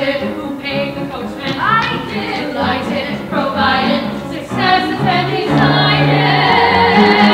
delighted. Who paid the coachman? I did. Delighted, provided success is then decided.